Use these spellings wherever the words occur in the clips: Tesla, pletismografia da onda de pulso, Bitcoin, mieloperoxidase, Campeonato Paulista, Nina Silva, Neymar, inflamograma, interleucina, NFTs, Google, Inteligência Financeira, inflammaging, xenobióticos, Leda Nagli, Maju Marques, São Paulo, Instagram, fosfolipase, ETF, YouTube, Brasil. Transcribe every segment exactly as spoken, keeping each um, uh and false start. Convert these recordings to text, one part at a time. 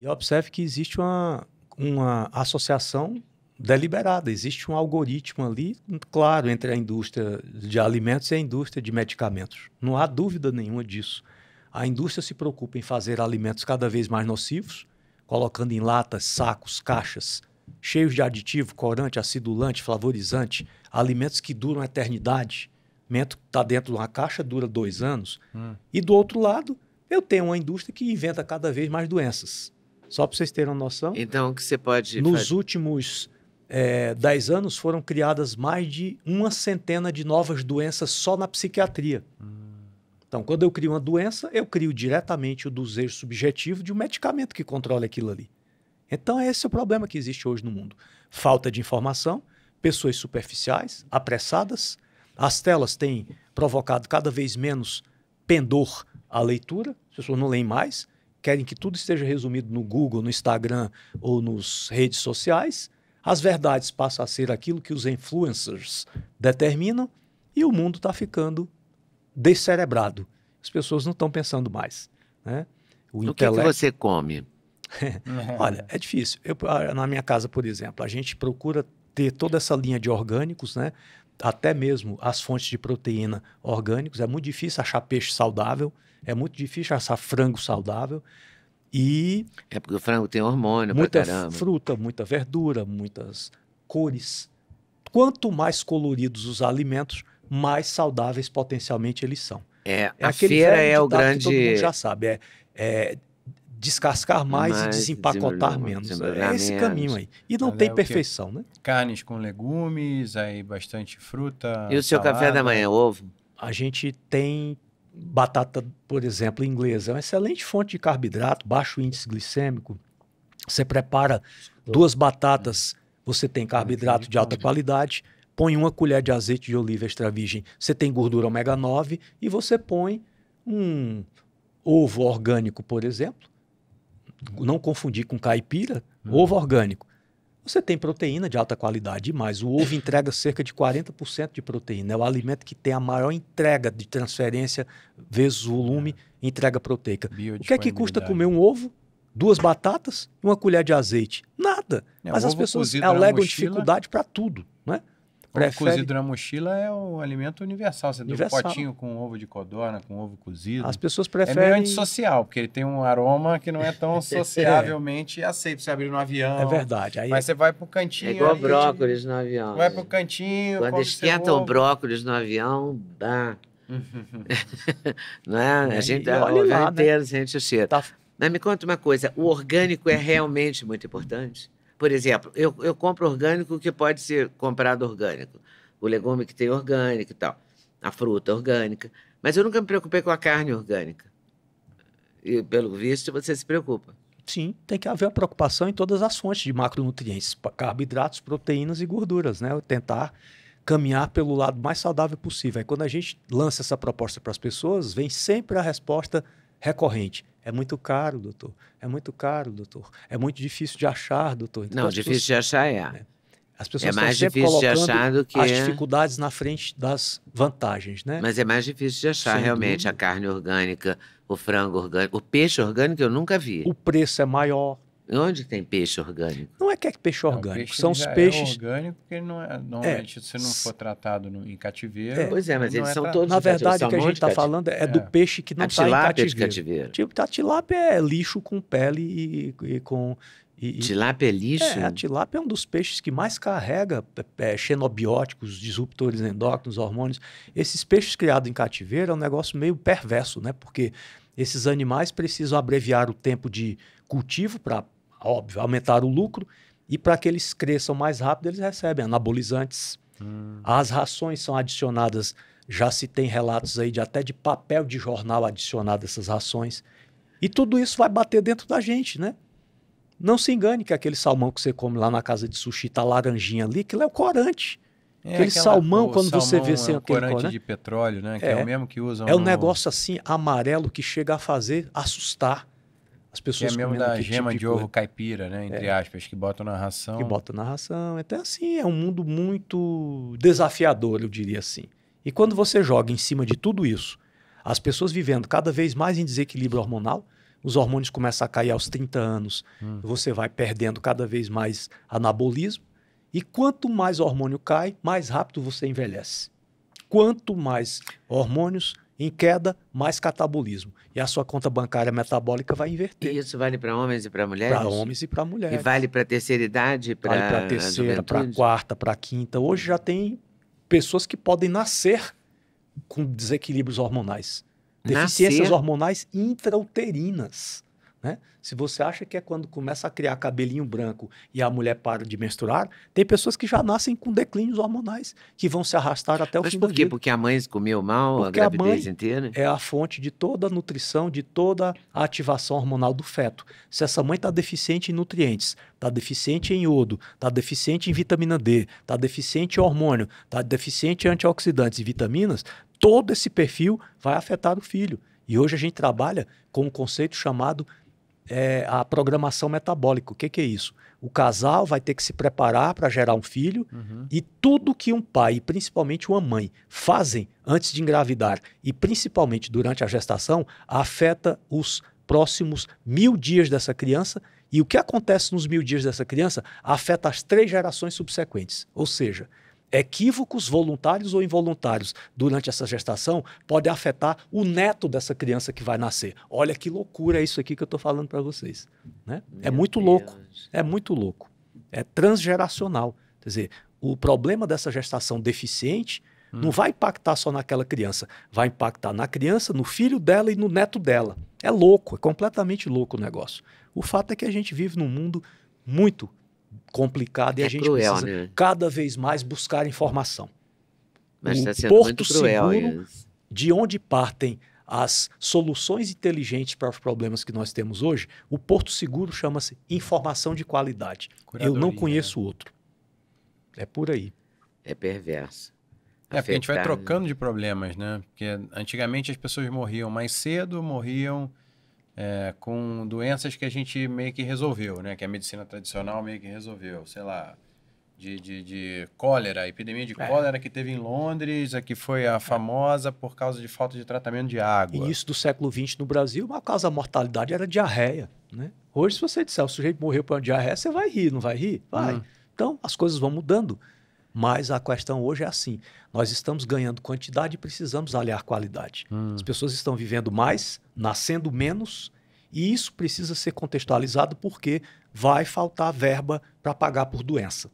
E observe que existe uma, uma associação deliberada, existe um algoritmo ali, claro, entre a indústria de alimentos e a indústria de medicamentos. Não há dúvida nenhuma disso. A indústria se preocupa em fazer alimentos cada vez mais nocivos, colocando em latas, sacos, caixas, cheios de aditivo, corante, acidulante, flavorizante, alimentos que duram a eternidade. Mento que está dentro de uma caixa dura dois anos. Hum. E do outro lado, eu tenho uma indústria que inventa cada vez mais doenças. Só para vocês terem uma noção. Então, o que você pode... Nos fazer... últimos é, dez anos foram criadas mais de uma centena de novas doenças só na psiquiatria. Hum. Então, quando eu crio uma doença, eu crio diretamente o desejo subjetivo de um medicamento que controle aquilo ali. Então, esse é o problema que existe hoje no mundo. Falta de informação, pessoas superficiais, apressadas. As telas têm provocado cada vez menos pendor à leitura. As pessoas não leem mais, querem que tudo esteja resumido no Google, no Instagram ou nas redes sociais. As verdades passam a ser aquilo que os influencers determinam e o mundo está ficando descerebrado. As pessoas não estão pensando mais, né? O intelecto... O que que você come? Olha, é difícil. Eu, na minha casa, por exemplo, a gente procura ter toda essa linha de orgânicos, né? Até mesmo as fontes de proteína orgânicos. É muito difícil achar peixe saudável, é muito difícil achar frango saudável. E é porque o frango tem hormônio pra caramba. Muita fruta, muita verdura, muitas cores. Quanto mais coloridos os alimentos, mais saudáveis potencialmente eles são. É, é a feira é o grande... Todo mundo já sabe, é, é descascar mais, mais e desempacotar menos. É esse menos. caminho aí. E não Mas tem é perfeição, né? Carnes com legumes, aí bastante fruta. E o seu salada. Café da manhã, ovo? A gente tem batata, por exemplo, inglesa. É uma excelente fonte de carboidrato, baixo índice glicêmico. Você prepara duas batatas, você tem carboidrato de alta qualidade. Põe uma colher de azeite de oliva extra virgem, você tem gordura ômega nove e você põe um ovo orgânico, por exemplo. Não confundir com caipira, hum. ovo orgânico. Você tem proteína de alta qualidade, mas o ovo entrega cerca de quarenta por cento de proteína. É o alimento que tem a maior entrega de transferência vezes volume é. entrega proteica. O que é que custa comer um ovo? Duas batatas e uma colher de azeite. Nada. É, mas as pessoas alegam dificuldade para tudo, né? Prefere... Cozido na mochila é o alimento universal. Você universal. tem um potinho com ovo de codorna, com ovo cozido. As pessoas preferem... É meio antissocial, porque ele tem um aroma que não é tão sociavelmente aceito. Você abrir no avião... É verdade. Aí... Mas você vai pro cantinho... É igual aí, brócolis no avião. Vai pro cantinho... Quando esquentam brócolis no avião... Dá. Não é? é? A gente... Olha o avião inteiro, né? Sente o cheiro. Tá. Mas me conta uma coisa. O orgânico é realmente muito importante? Por exemplo, eu, eu compro orgânico que pode ser comprado orgânico. O legume que tem orgânico e tal. A fruta orgânica. Mas eu nunca me preocupei com a carne orgânica. E, pelo visto, você se preocupa. Sim, tem que haver a preocupação em todas as fontes de macronutrientes. Carboidratos, proteínas e gorduras, né? Tentar caminhar pelo lado mais saudável possível. Aí, quando a gente lança essa proposta para as pessoas, vem sempre a resposta recorrente. É muito caro, doutor. É muito caro, doutor. É muito difícil de achar, doutor. Então, não, difícil pessoas... de achar é. Né? As pessoas é mais sempre difícil de achar do que as dificuldades na frente das vantagens, né? Mas é mais difícil de achar, Sem realmente, dúvida. a carne orgânica, o frango orgânico. O peixe orgânico eu nunca vi. O preço é maior. Onde tem peixe orgânico? Não é que é peixe orgânico, não, peixe são os peixes... É orgânico porque ele não é, normalmente é. se não for tratado no, em cativeiro... É. Pois é, mas eles são é todos... Na verdade, o que a gente está falando é, é do peixe que não está em cativeiro. De cativeiro. Tipo, a tilápia é lixo com pele e, e com... E, tilápia é lixo? É, a tilápia é um dos peixes que mais carrega é, xenobióticos, disruptores endócrinos, hormônios. Esses peixes criados em cativeiro é um negócio meio perverso, né? Porque esses animais precisam abreviar o tempo de cultivo para... Óbvio, aumentar o lucro, e para que eles cresçam mais rápido, eles recebem anabolizantes. Hum. As rações são adicionadas, já se tem relatos aí de até de papel de jornal adicionado a essas rações. E tudo isso vai bater dentro da gente, né? Não se engane que aquele salmão que você come lá na casa de sushi, tá laranjinha ali, aquilo é o corante. É, aquele aquela, salmão, quando salmão você vê sem é aquele corante. corante de petróleo, né? Que é, é o mesmo que usam. É um no... negócio assim, amarelo, que chega a fazer assustar. As pessoas que é mesmo da gema tipo de, de ovo caipira, né? Entre é. aspas, que botam na ração. Que botam na ração. Até assim, é um mundo muito desafiador, eu diria assim. E quando você joga em cima de tudo isso, as pessoas vivendo cada vez mais em desequilíbrio hormonal, os hormônios começam a cair aos trinta anos. Hum. Você vai perdendo cada vez mais anabolismo. E quanto mais hormônio cai, mais rápido você envelhece. Quanto mais hormônios em queda, mais catabolismo. E a sua conta bancária metabólica vai inverter. E isso vale para homens e para mulheres? Para homens e para mulheres. E vale para a terceira idade? Pra... Vale para a terceira, para a quarta, para a quinta. Hoje já tem pessoas que podem nascer com desequilíbrios hormonais. Deficiências nascer? hormonais intrauterinas. Né? Se você acha que é quando começa a criar cabelinho branco e a mulher para de menstruar, tem pessoas que já nascem com declínios hormonais, que vão se arrastar até o Mas fim do vida. Mas por quê? Porque a mãe comeu mal Porque a gravidez a inteira? É a fonte de toda a nutrição, de toda a ativação hormonal do feto. Se essa mãe está deficiente em nutrientes, está deficiente em iodo, está deficiente em vitamina D, está deficiente em hormônio, está deficiente em antioxidantes e vitaminas, todo esse perfil vai afetar o filho. E hoje a gente trabalha com um conceito chamado É a programação metabólica. O que, que é isso? O casal vai ter que se preparar para gerar um filho, uhum. e tudo que um pai, e principalmente uma mãe, fazem antes de engravidar e principalmente durante a gestação, afeta os próximos mil dias dessa criança, e o que acontece nos mil dias dessa criança afeta as três gerações subsequentes. Ou seja, equívocos voluntários ou involuntários durante essa gestação pode afetar o neto dessa criança que vai nascer. Olha que loucura isso aqui que eu estou falando para vocês. Né? É muito Deus. louco, é muito louco. É transgeracional. Quer dizer, o problema dessa gestação deficiente hum. não vai impactar só naquela criança, vai impactar na criança, no filho dela e no neto dela. É louco, é completamente louco o negócio. O fato é que a gente vive num mundo muito complicado, e é a gente cruel, precisa né? cada vez mais buscar informação. Mas está sendo muito cruel isso. De onde partem as soluções inteligentes para os problemas que nós temos hoje, o porto seguro chama-se informação de qualidade. Curadoria. Eu não conheço outro. É por aí. É perverso. É, porque a gente vai trocando de problemas, né? Porque antigamente as pessoas morriam mais cedo, morriam... É, com doenças que a gente meio que resolveu, né? Que a medicina tradicional meio que resolveu, sei lá, de, de, de cólera, a epidemia de é. cólera que teve em Londres, a que foi a famosa por causa de falta de tratamento de água. Início do século vinte no Brasil, a causa da mortalidade era diarreia, né? Hoje, se você disser, o sujeito morreu por uma diarreia, você vai rir, não vai rir? Vai. Uhum. Então, as coisas vão mudando, mas a questão hoje é assim, nós estamos ganhando quantidade e precisamos aliar qualidade. Uhum. As pessoas estão vivendo mais, nascendo menos, e isso precisa ser contextualizado porque vai faltar verba para pagar por doença.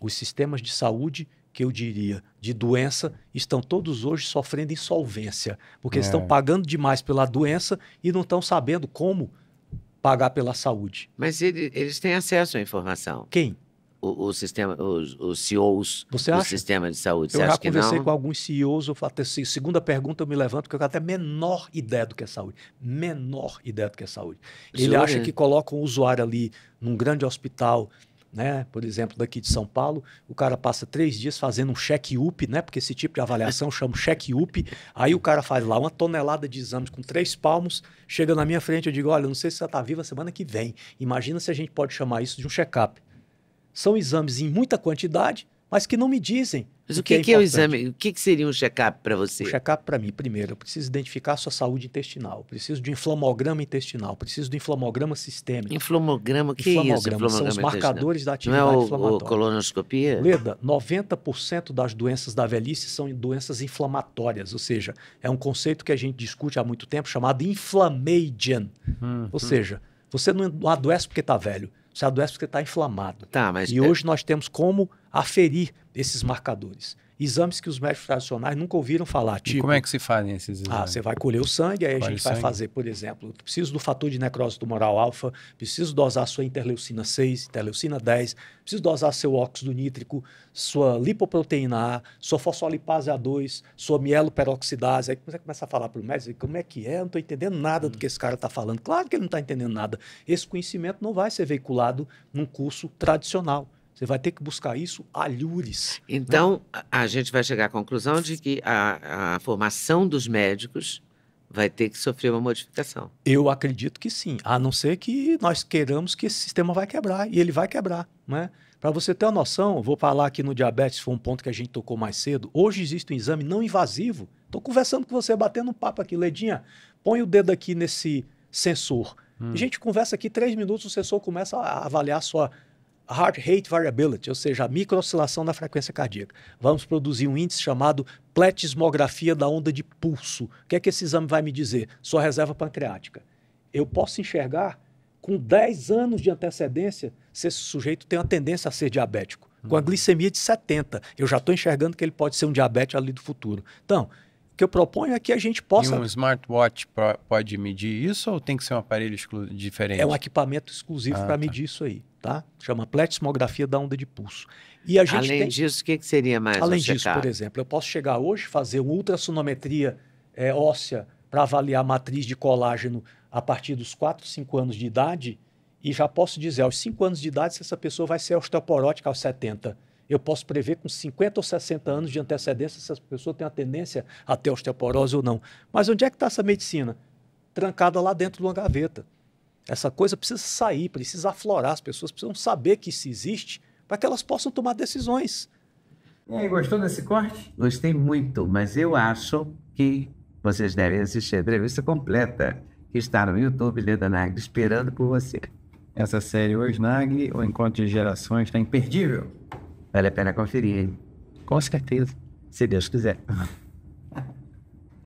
Os sistemas de saúde, que eu diria, de doença, estão todos hoje sofrendo insolvência, porque é. estão pagando demais pela doença e não estão sabendo como pagar pela saúde. Mas ele, eles têm acesso à informação. Quem? O, o sistema, os, os C E Os Você acha? do sistema de saúde. Eu Você já acha conversei que não? com alguns C E Os, eu falo, segunda pergunta eu me levanto, porque eu tenho até menor ideia do que é saúde. Menor ideia do que é saúde. Ele Sim, acha é. que coloca um usuário ali num grande hospital, né? Por exemplo, daqui de São Paulo, o cara passa três dias fazendo um check-up, né? Porque esse tipo de avaliação chama check-up. Aí o cara faz lá uma tonelada de exames com três palmos, chega na minha frente, eu digo, olha, não sei se você está viva semana que vem. Imagina se a gente pode chamar isso de um check-up. São exames em muita quantidade, mas que não me dizem. Mas o que, que, é, que é o exame? O que, que seria um check-up para você? Um check-up para mim, primeiro, eu preciso identificar a sua saúde intestinal. Eu preciso de um inflamograma intestinal. Eu preciso do inflamograma sistêmico. Inflamograma, o que inflamograma, é isso? Inflamograma são os marcadores da atividade não é o, inflamatória. O colonoscopia? Leda, noventa por cento das doenças da velhice são doenças inflamatórias. Ou seja, é um conceito que a gente discute há muito tempo chamado inflammaging. Hum, ou hum. seja, você não adoece porque está velho. Você adoece porque está inflamado. Tá, mas... E hoje nós temos como aferir esses marcadores. Exames que os médicos tradicionais nunca ouviram falar. Tipo, e como é que se fazem esses exames? Ah, você vai colher o sangue, aí Colhe a gente vai sangue. fazer, por exemplo, preciso do fator de necrose tumoral alfa, preciso dosar sua interleucina seis, interleucina dez, preciso dosar seu óxido nítrico, sua lipoproteína A, sua fosfolipase A dois, sua mieloperoxidase. Aí você começa a falar para o médico, como é que é? Eu não estou entendendo nada do que esse cara está falando. Claro que ele não está entendendo nada. Esse conhecimento não vai ser veiculado num curso tradicional. Você vai ter que buscar isso a alhures. Então, né? a, a gente vai chegar à conclusão de que a, a formação dos médicos vai ter que sofrer uma modificação. Eu acredito que sim, a não ser que nós queiramos que esse sistema vai quebrar, e ele vai quebrar, né? Para você ter uma noção, vou falar aqui no diabetes, foi um ponto que a gente tocou mais cedo, hoje existe um exame não invasivo, estou conversando com você, batendo um papo aqui, Ledinha, põe o dedo aqui nesse sensor, Hum. A gente conversa aqui, três minutos, o sensor começa a avaliar a sua heart rate variability, ou seja, a microoscilação da frequência cardíaca. Vamos produzir um índice chamado pletismografia da onda de pulso. O que é que esse exame vai me dizer? Sua reserva pancreática. Eu posso enxergar, com dez anos de antecedência, se esse sujeito tem uma tendência a ser diabético. Com a glicemia de setenta, eu já estou enxergando que ele pode ser um diabético ali do futuro. Então, o que eu proponho é que a gente possa... E um smartwatch pode medir isso ou tem que ser um aparelho exclu... diferente? É um equipamento exclusivo ah, para medir tá. isso aí, tá? Chama pletismografia da onda de pulso. E a gente Além tem... disso, o que seria mais? Além disso, cara? por exemplo, eu posso chegar hoje, fazer uma ultrassonometria é, óssea para avaliar a matriz de colágeno a partir dos quatro, cinco anos de idade, e já posso dizer, aos cinco anos de idade, se essa pessoa vai ser osteoporótica aos setenta. Eu posso prever com cinquenta ou sessenta anos de antecedência se essa pessoa tem a tendência a ter osteoporose ou não. Mas onde é que está essa medicina? Trancada lá dentro de uma gaveta. Essa coisa precisa sair, precisa aflorar. As pessoas precisam saber que isso existe para que elas possam tomar decisões. E aí, gostou desse corte? Gostei muito, mas eu acho que vocês devem assistir a entrevista completa que está no YouTube, Leda Nagli, esperando por você. Essa série hoje, Nagli, o Encontro de Gerações, está imperdível. Vale a pena conferir, hein? Com certeza. Se Deus quiser.